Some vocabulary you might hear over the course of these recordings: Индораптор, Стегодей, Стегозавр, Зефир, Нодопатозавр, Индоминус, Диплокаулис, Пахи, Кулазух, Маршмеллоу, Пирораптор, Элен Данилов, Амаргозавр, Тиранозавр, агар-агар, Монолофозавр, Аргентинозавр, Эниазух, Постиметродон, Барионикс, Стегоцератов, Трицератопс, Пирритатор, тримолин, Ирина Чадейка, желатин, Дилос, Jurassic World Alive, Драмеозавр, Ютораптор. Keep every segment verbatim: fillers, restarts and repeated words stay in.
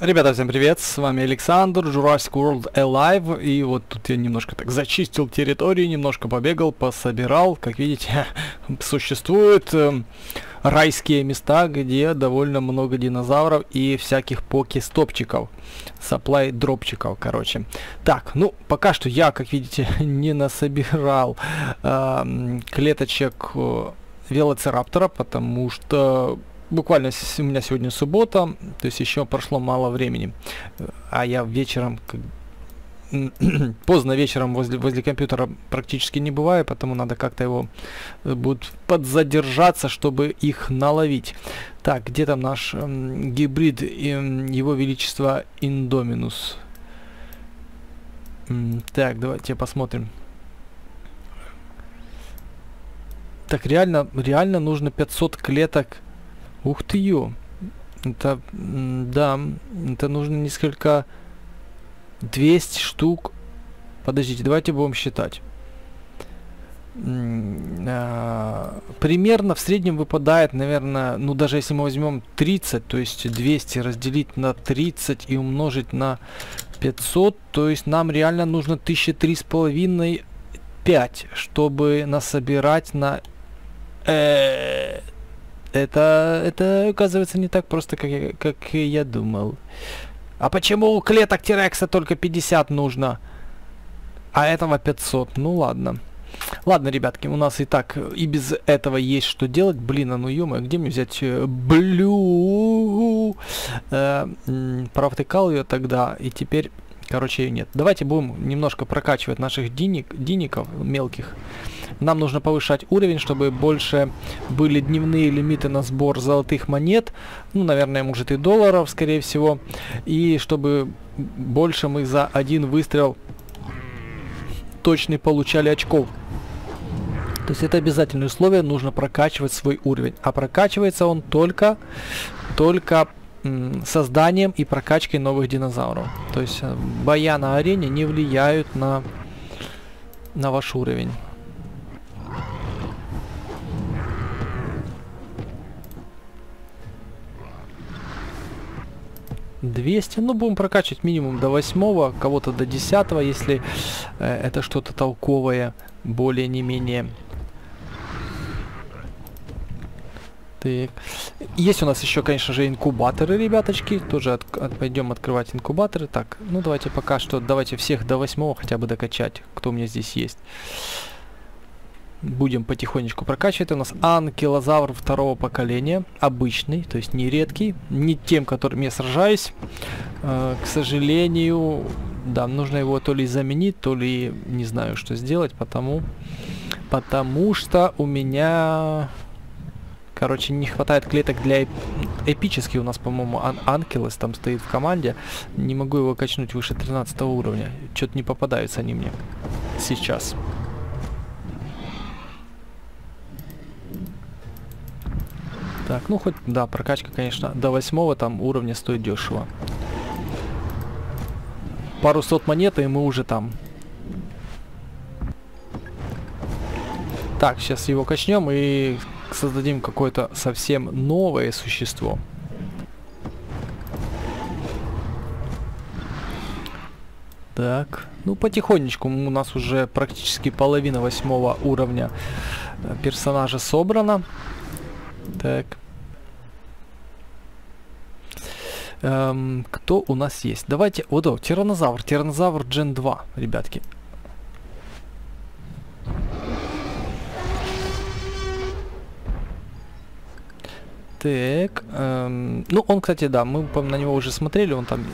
Ребята, всем привет, с вами Александр, Jurassic World Alive, и вот тут я немножко так зачистил территорию, немножко побегал, пособирал, как видите, существуют э, райские места, где довольно много динозавров и всяких покестопчиков, саплай-дропчиков, короче. Так, ну, пока что я, как видите, не насобирал э, клеточек э, велоцераптора, потому что... Буквально у меня сегодня суббота, то есть еще прошло мало времени. А я вечером, поздно вечером возле, возле компьютера практически не бываю, поэтому надо как-то его будет подзадержаться, чтобы их наловить. Так, где там наш гибрид, его величество Индоминус? Так, давайте посмотрим. Так, реально, реально нужно пятьсот клеток. Ух ты, ё. Это, да, это нужно несколько... двести штук. Подождите, давайте будем считать. Примерно в среднем выпадает, наверное, ну даже если мы возьмем тридцать, то есть двести разделить на тридцать и умножить на пятьсот, то есть нам реально нужно тысяча три с половиной, пять, чтобы насобирать на... Э-э-э-э. Это, это, оказывается, не так просто, как я, как я думал. А почему у клеток Тирекса только пятьдесят нужно, а этого пятьсот? Ну ладно. Ладно, ребятки, у нас и так, и без этого есть что делать. Блин, а ну ё-моё, где мне взять блю? Э, провтыкал ее тогда, и теперь, короче, ее нет. Давайте будем немножко прокачивать наших диник, диников мелких. Нам нужно повышать уровень, чтобы больше были дневные лимиты на сбор золотых монет. Ну, наверное, может и долларов, скорее всего. И чтобы больше мы за один выстрел точно получали очков. То есть это обязательное условие, нужно прокачивать свой уровень. А прокачивается он только, только созданием и прокачкой новых динозавров. То есть боя на арене не влияют на, на ваш уровень. двести, ну будем прокачивать минимум до восьмого, кого-то до десятого, если э, это что-то толковое, более не менее. Так. Есть у нас еще, конечно же, инкубаторы, ребяточки, тоже от, от, пойдем открывать инкубаторы. Так, ну давайте пока что, давайте всех до восьмого хотя бы докачать, кто у меня здесь есть. Будем потихонечку прокачивать. У нас анкилозавр второго поколения. Обычный, то есть не редкий. Не тем, которым я сражаюсь. Э, к сожалению, да, нужно его то ли заменить, то ли не знаю, что сделать. Потому, потому что у меня... Короче, не хватает клеток для эпических. У нас, по-моему, ан анкилос там стоит в команде. Не могу его качнуть выше тринадцатого уровня. Что-то не попадаются они мне сейчас. Так, ну хоть, да, прокачка, конечно, до восьмого там уровня стоит дешево. Пару сот монет, и мы уже там. Так, сейчас его качнем и создадим какое-то совсем новое существо. Так, ну потихонечку у нас уже практически половина восьмого уровня персонажа собрана. Так. Эм, кто у нас есть? Давайте... О, да, тиранозавр. Тиранозавр Gen два, ребятки. Так. Эм, ну, он, кстати, да, мы на него уже смотрели. Он там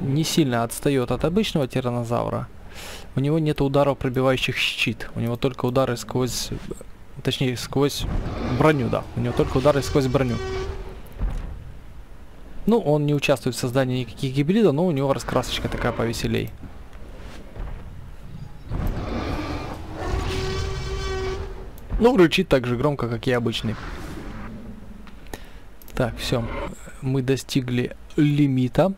не сильно отстает от обычного тиранозавра. У него нет ударов, пробивающих щит. У него только удары сквозь... Точнее, сквозь броню, да. У него только удары сквозь броню. Ну, он не участвует в создании никаких гибридов, но у него раскрасочка такая повеселей. Ну, рычит так же громко, как и обычный. Так, все. Мы достигли лимита.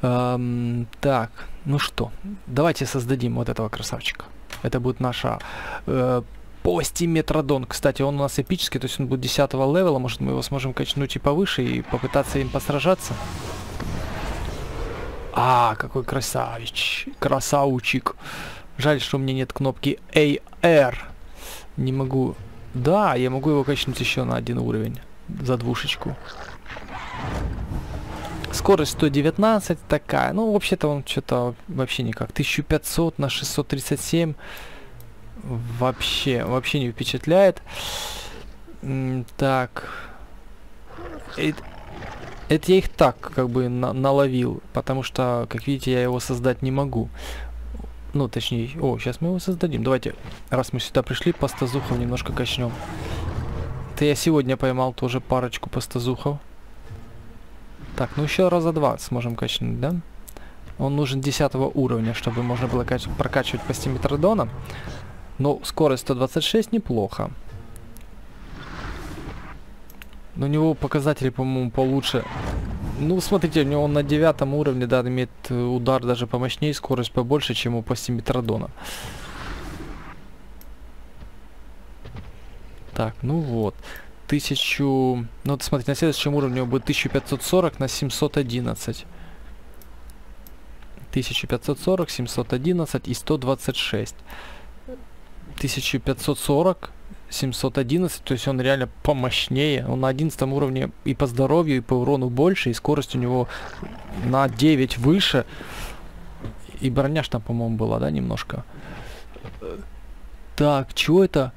Эм, так, ну что. Давайте создадим вот этого красавчика. Это будет наша... Э, Постиметродон. Кстати, он у нас эпический, то есть он будет десятого левела. Может, мы его сможем качнуть и повыше и попытаться им посражаться. А, какой красавич. Красаучик. Жаль, что у меня нет кнопки эй ар. Не могу... Да, я могу его качнуть еще на один уровень. За двушечку. Скорость сто девятнадцать такая. Ну, вообще-то он что-то вообще никак. тысяча пятьсот на шестьсот тридцать семь. Вообще, вообще не впечатляет. Так. Это, это я их так как бы на, наловил. Потому что, как видите, я его создать не могу. Ну, точнее... О, сейчас мы его создадим. Давайте, раз мы сюда пришли, постозухов немножко качнем. Это я сегодня поймал тоже парочку постозухов. Так, ну еще раза два сможем качнуть, да? Он нужен десятого уровня, чтобы можно было прокачивать постиметродона. Но скорость сто двадцать шесть неплохо. Но у него показатели, по-моему, получше. Ну, смотрите, у него он на девятом уровне, да, имеет удар даже помощнее, скорость побольше, чем у постиметродона. Так, ну вот. тысячу... Ну, вот смотрите, на следующем уровне у него будет тысяча пятьсот сорок на семьсот одиннадцать. тысяча пятьсот сорок, семьсот одиннадцать и сто двадцать шесть. тысяча пятьсот сорок, семьсот одиннадцать, то есть он реально помощнее. Он на одиннадцатом уровне и по здоровью, и по урону больше, и скорость у него на девять выше. И броня ж там, по-моему, была, да, немножко. Так, чё это?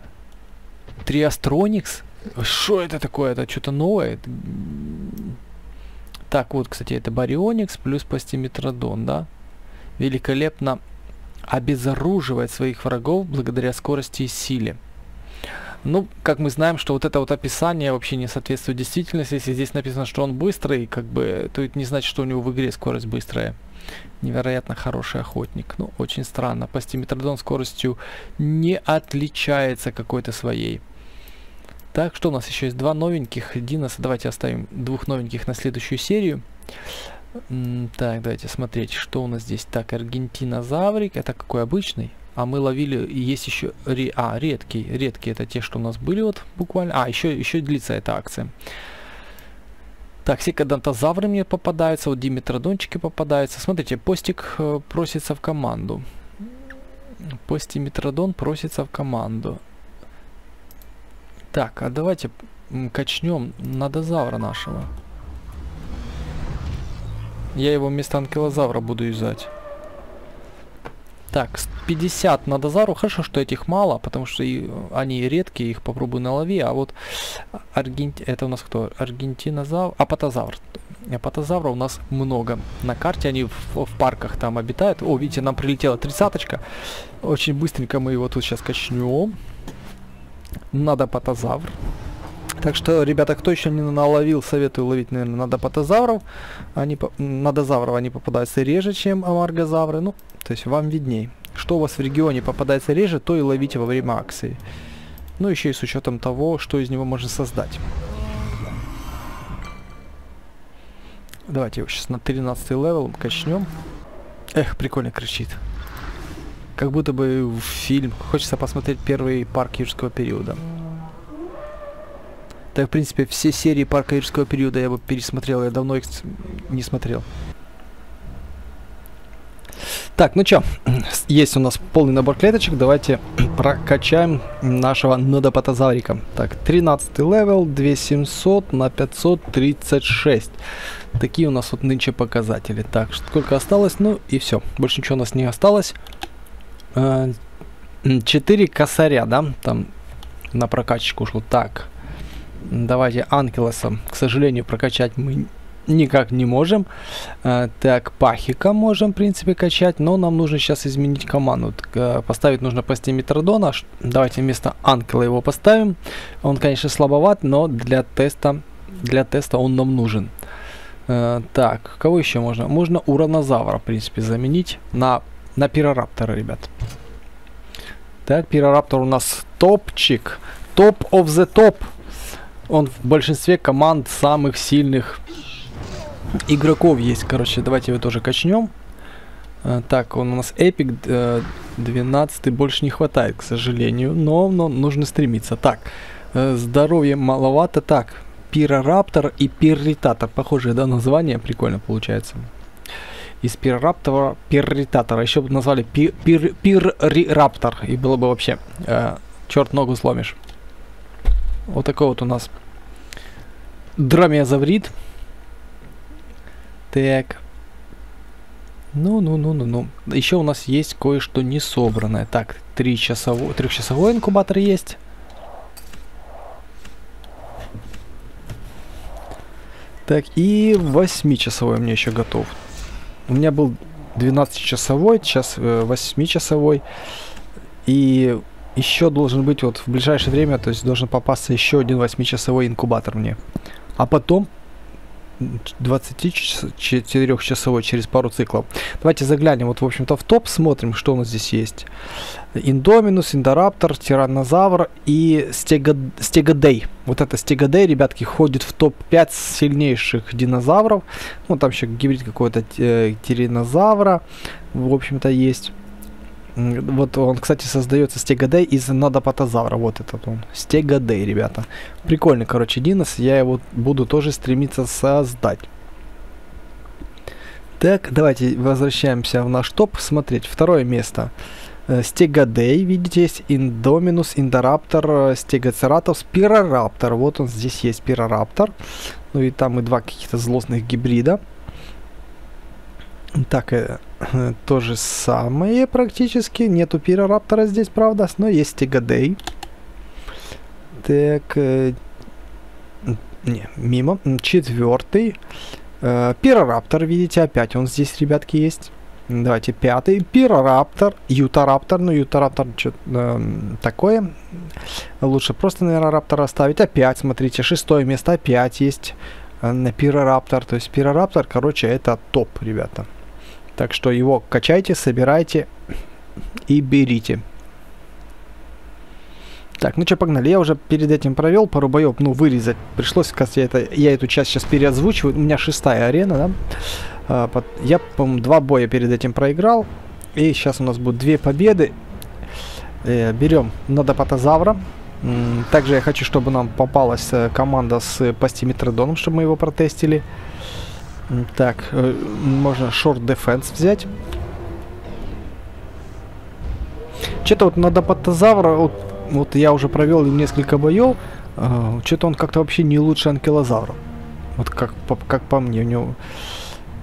Триастроникс? Что это такое? Это что-то новое? Так, вот, кстати, это Барионикс плюс Постиметродон, да? Великолепно обезоруживает своих врагов благодаря скорости и силе. Ну, как мы знаем, что вот это вот описание вообще не соответствует действительности. Если здесь написано, что он быстрый, как бы, то это не значит, что у него в игре скорость быстрая. Невероятно хороший охотник. Ну, очень странно. Постиметродон скоростью не отличается какой-то своей. Так, что у нас еще есть? Два новеньких. Диноса. Давайте оставим двух новеньких на следующую серию. Так, давайте смотреть, что у нас здесь. Так, аргентинозаврик. Это какой обычный? А мы ловили, есть еще... Ре... А, редкий. Редкие это те, что у нас были вот буквально. А, еще, еще длится эта акция. Так, стегодонтозавры мне попадаются. Вот диметродончики попадаются. Смотрите, Постик э, просится в команду. Постиметродон просится в команду. Так, а давайте качнем нодозавра нашего. Я его вместо анкилозавра буду юзать. Так, пятьдесят нодозавру. Хорошо, что этих мало, потому что и, они редкие, их попробую налови. А вот аргент... это у нас кто? Аргентинозавр. Апатозавр. Апатозавра у нас много. На карте они в, в парках там обитают. О, видите, нам прилетела тридцаточка. Очень быстренько мы его тут сейчас качнем. Нодопатозавр. Так что, ребята, кто еще не наловил, советую ловить, наверное, нодопатозавров. Они, нодозавров они попадаются реже, чем амаргозавры. Ну, то есть вам видней. Что у вас в регионе попадается реже, то и ловите во время акции. Ну, еще и с учетом того, что из него можно создать. Давайте его сейчас на тринадцатый левел качнем. Эх, прикольно кричит. Как будто бы фильм. Хочется посмотреть первый парк юрского периода. Да, в принципе, все серии парка юрского периода я бы пересмотрел. Я давно их не смотрел. Так, ну чё. Есть у нас полный набор клеточек. Давайте прокачаем нашего нодопатозаврика. Так, тринадцатый левел, две тысячи семьсот на пятьсот тридцать шесть. Такие у нас вот нынче показатели. Так, сколько осталось? Ну и все. Больше ничего у нас не осталось. четыре косаря, да, там на прокачку ушло. Так, давайте анкилоса, к сожалению, прокачать мы никак не можем. Так, пахика можем, в принципе, качать, но нам нужно сейчас изменить команду. Поставить нужно постиметродона. Давайте вместо анкила его поставим. Он, конечно, слабоват, но для теста, для теста он нам нужен. Так, кого еще можно? Можно уранозавра, в принципе, заменить на... На пирораптора, ребят. Так, пирораптор у нас топчик. Топ of the топ. Он в большинстве команд самых сильных игроков есть. Короче, давайте его тоже качнем. Так, он у нас эпик. двенадцатый больше не хватает, к сожалению. Но, но нужно стремиться. Так, здоровья маловато. Так, пирораптор и пирритатор. Похожие, да, названия. Прикольно получается. из Пирораптора Пирритатора. Еще бы назвали пир, пир, Пирораптор. И было бы вообще... Э, черт ногу сломишь. Вот такой вот у нас драмеозаврит. Так. Ну-ну-ну-ну-ну. Еще у нас есть кое-что не собранное. Так, трехчасовой трехчасовой инкубатор есть. Так, и восьмичасовой мне еще готов. У меня был двенадцатичасовой, сейчас восьмичасовой. И еще должен быть вот в ближайшее время, то есть должен попасться еще один восьмичасовой инкубатор мне. А потом двадцатичетырёхчасовой через пару циклов. Давайте заглянем вот, в общем-то, в топ, смотрим, что у нас здесь есть. Индоминус, Индораптор, Тиранозавр и Стегодей. Вот это Стегодей, ребятки, ходит в топ пять сильнейших динозавров. Ну, там еще гибрид какой-то тиранозавра, в общем-то, есть. Вот он, кстати, создается Стегодей из Нодопатозавра. Вот этот он. Стегодей, ребята. Прикольный, короче, Динос. Я его буду тоже стремиться создать. Так, давайте возвращаемся в наш топ. Смотреть. Второе место. Стегодей, видите, есть Индоминус, Индораптор, Стегоцератов, Пирораптор. Вот он здесь есть, Пирораптор. Ну и там и два каких-то злостных гибрида. Так, э, э, то же самое практически. Нету Пирораптора здесь, правда, но есть Стегодей. Так, э, не, мимо. Четвертый. Э, Пирораптор, видите, опять он здесь, ребятки, есть. Давайте пятый. Пирораптор, Ютораптор. Ну, Ютораптор, что-то э, такое. Лучше просто, наверное, Раптор оставить. Опять, смотрите, шестое место опять есть. Э, Пирораптор. То есть Пирораптор, короче, это топ, ребята. Так что его качайте, собирайте и берите. Так, ну что, погнали. Я уже перед этим провел пару боев, ну, вырезать пришлось. Кстати, это, я эту часть сейчас переозвучиваю. У меня шестая арена, да? Я, по-моему, два боя перед этим проиграл. И сейчас у нас будут две победы. Берем Нодопатозавра. Также я хочу, чтобы нам попалась команда с Постиметродоном, чтобы мы его протестили. Так, э, можно шорт дефенс взять. Что-то вот Нодопатозавра, вот, вот я уже провел несколько боев, э, что-то он как-то вообще не лучше анкилозавра. Вот как по, как по мне, у него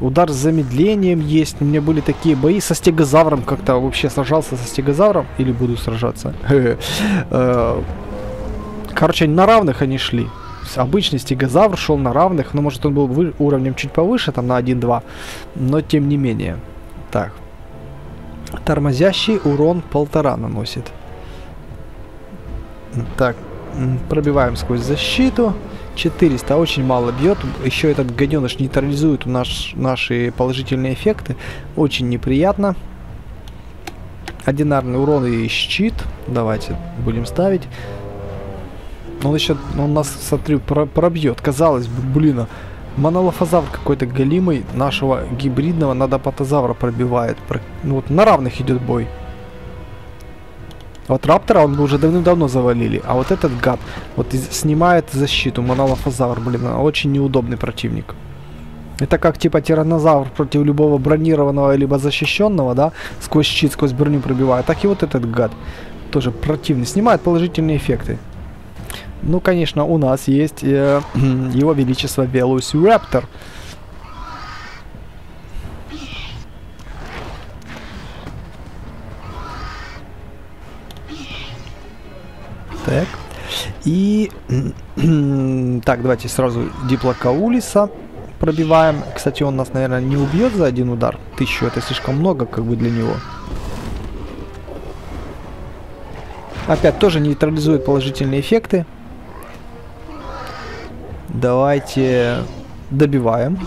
удар с замедлением есть. У меня были такие бои со стегозавром, как-то вообще сражался со стегозавром. Или буду сражаться. Короче, на равных они шли. Обычный стегозавр шел на равных, но, ну, может, он был вы... уровнем чуть повыше, там на один-два, но тем не менее. Так, тормозящий урон полтора наносит. Так, пробиваем сквозь защиту. четыреста, очень мало бьет. Еще этот гаденыш нейтрализует наш... наши положительные эффекты. Очень неприятно. Одинарный урон и щит. Давайте будем ставить. Он еще, он нас, смотрю, про пробьет. Казалось бы, блин, монолофозавр какой-то голимый нашего гибридного Нодопатозавра пробивает. Про... Ну, вот на равных идет бой. Вот Раптора он бы уже давным-давно завалили. А вот этот гад вот снимает защиту. Монолофозавр, блин, очень неудобный противник. Это как типа тиранозавр против любого бронированного либо защищенного, да? Сквозь щит, сквозь броню пробивает. Так и вот этот гад тоже противный. Снимает положительные эффекты. Ну, конечно, у нас есть э, его величество Велоцераптор. Так. И... так, давайте сразу Диплокаулиса пробиваем. Кстати, он нас, наверное, не убьет за один удар. Тысячу, это слишком много, как бы, для него. Опять тоже нейтрализует положительные эффекты. Давайте добиваем.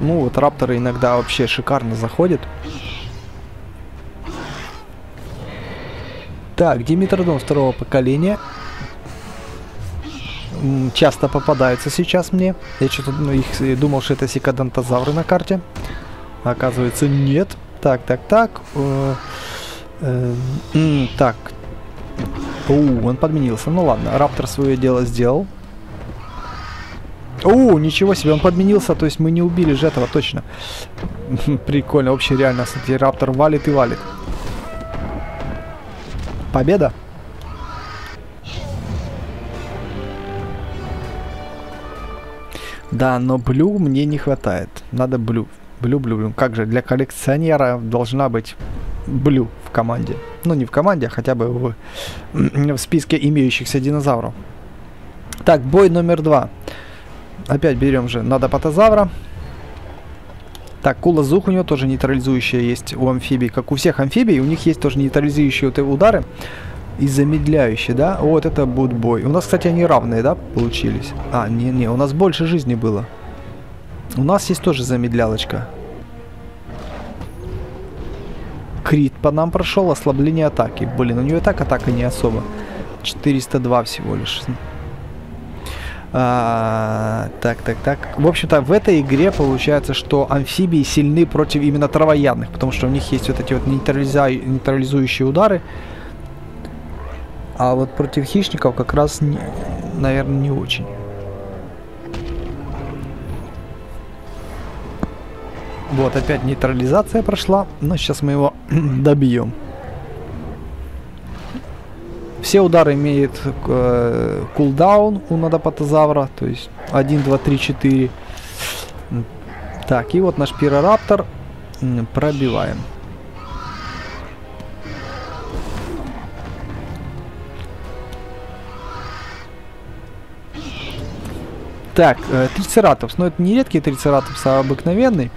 Ну вот рапторы иногда вообще шикарно заходят. Так, Димитродон второго поколения. Часто попадаются сейчас мне. Я что-то, ну, их думал, что это сикадонтозавры на карте. Оказывается, нет. Так, так, так. Так. О, он подменился. Ну ладно, Раптор свое дело сделал. О, ничего себе, он подменился, то есть мы не убили же этого, точно. Прикольно, вообще реально, кстати, раптор валит и валит. Победа. Да, но блю мне не хватает. Надо блю. Блю-блю-блю. Как же, для коллекционера должна быть блю в команде. Ну, не в команде, а хотя бы в, в списке имеющихся динозавров. Так, бой номер два. Опять берем же нодопатозавра. Так, кулазух у него тоже нейтрализующая есть у амфибий. Как у всех амфибий, у них есть тоже нейтрализующие вот удары. И замедляющие, да? Вот это будет бой. У нас, кстати, они равные, да, получились? А, не-не, у нас больше жизни было. У нас есть тоже замедлялочка. Крит по нам прошел, ослабление атаки. Блин, у нее и так атака не особо. четыреста два всего лишь. А, так, так, так. В общем-то, в этой игре получается, что амфибии сильны против именно травоядных, потому что у них есть вот эти вот нейтрализа... нейтрализующие удары. А вот против хищников как раз, не... наверное, не очень. Вот, опять нейтрализация прошла. Но сейчас мы его добьем. Все удары имеют э, кулдаун у нодопатозавра. То есть один, два, три, четыре. Так, и вот наш пирораптор. Пробиваем. Так, э, трицератопс. Но это не редкий трицератопс, а обыкновенный.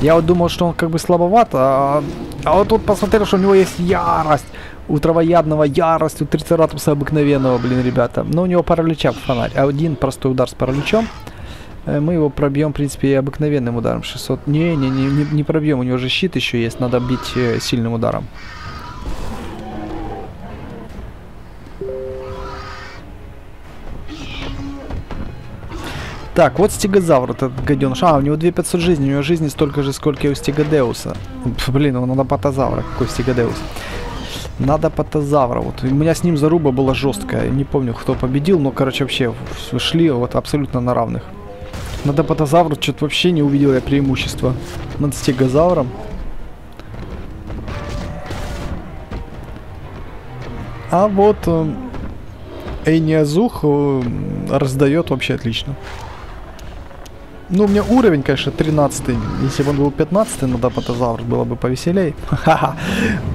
Я вот думал, что он как бы слабоват, а, а вот тут посмотрел, что у него есть ярость. У травоядного ярость, у трицератопса обыкновенного, блин, ребята. Но у него паралича в фонарь. Один простой удар с параличом. Мы его пробьем, в принципе, и обыкновенным ударом. шестьсот. Не, не, не, не, не пробьем, у него же щит еще есть, надо бить э, сильным ударом. Так, вот стегозавр, этот гаденыш. А, у него две тысячи пятьсот жизни, у него жизни столько же, сколько и у стегодеуса. Блин, у нодопатозавра, какой стегодеус. Нодопатозавра, вот. У меня с ним заруба была жесткая, не помню, кто победил, но, короче, вообще шли вот абсолютно на равных. Нодопатозавру что-то вообще не увидел я преимущества над стегозавром. А вот Эниазух раздает вообще отлично. Ну, у меня уровень, конечно, тринадцатый. Если бы он был пятнадцатый, нодопатозавр было бы повеселей. Ха-ха.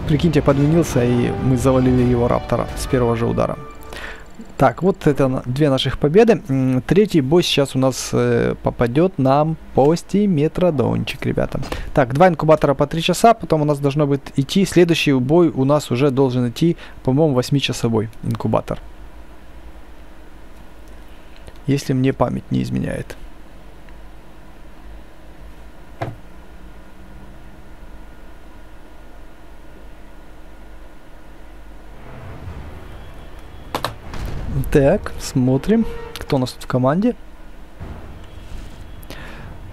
Прикиньте, подменился, и мы завалили его раптора с первого же удара. Так, вот это две наших победы. Третий бой сейчас у нас э, попадет нам постиметродончик, ребята. Так, два инкубатора по три часа, потом у нас должно будет идти. Следующий бой у нас уже должен идти, по-моему, восьмичасовой инкубатор. Если мне память не изменяет. Так, смотрим, кто у нас тут в команде.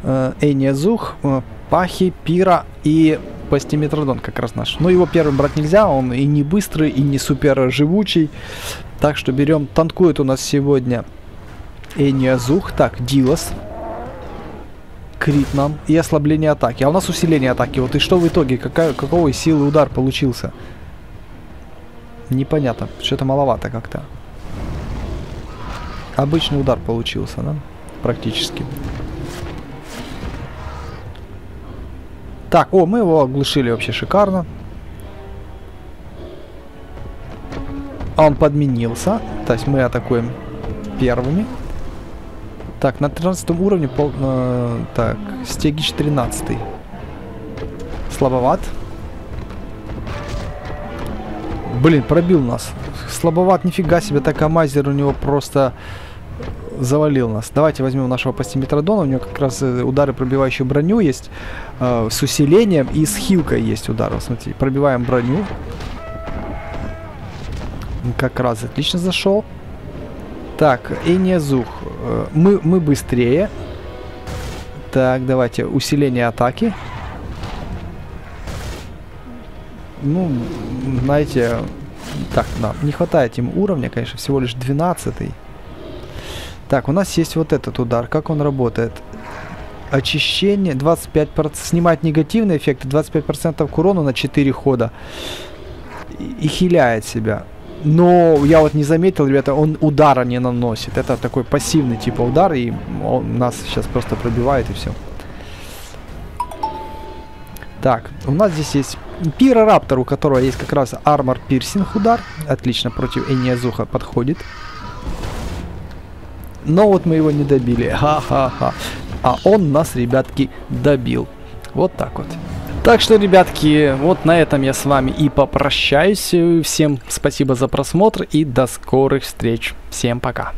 Эниазух, Пахи, Пира и Постиметродон как раз наш. Но его первым брать нельзя, он и не быстрый, и не супер живучий. Так что берем, танкует у нас сегодня Эниазух. Так, Дилос. Крит нам и ослабление атаки. А у нас усиление атаки. Вот и что в итоге, какая, какого силы удар получился? Непонятно, что-то маловато как-то. Обычный удар получился, да? Практически. Так, о, мы его оглушили вообще шикарно. А он подменился. То есть мы атакуем первыми. Так, на тринадцатом уровне... Пол, э, так, стегич тринадцатый. Слабоват. Блин, пробил нас. Слабоват, нифига себе. Так, амазер у него просто... завалил нас. Давайте возьмем нашего постиметродона. У него как раз удары, пробивающие броню, есть. Э, с усилением и с хилкой есть удар. Смотрите, пробиваем броню. Как раз отлично зашел. Так, Эниазух. Э, мы, мы быстрее. Так, давайте усиление атаки. Ну, знаете... Так, нам не хватает ему уровня, конечно, всего лишь двенадцатый. Так, у нас есть вот этот удар. Как он работает? Очищение двадцать пять процентов. Снимает негативный эффект. двадцать пять процентов к урону на четыре хода. И хиляет себя. Но я вот не заметил, ребята, он удара не наносит. Это такой пассивный типа удар. И он нас сейчас просто пробивает, и все. Так, у нас здесь есть Пирораптор, у которого есть как раз армор пирсинг удар. Отлично, против Эниазуха подходит. Но вот мы его не добили. Ха-ха-ха. А он нас, ребятки, добил. Вот так вот. Так что, ребятки, вот на этом я с вами и попрощаюсь. Всем спасибо за просмотр и до скорых встреч. Всем пока.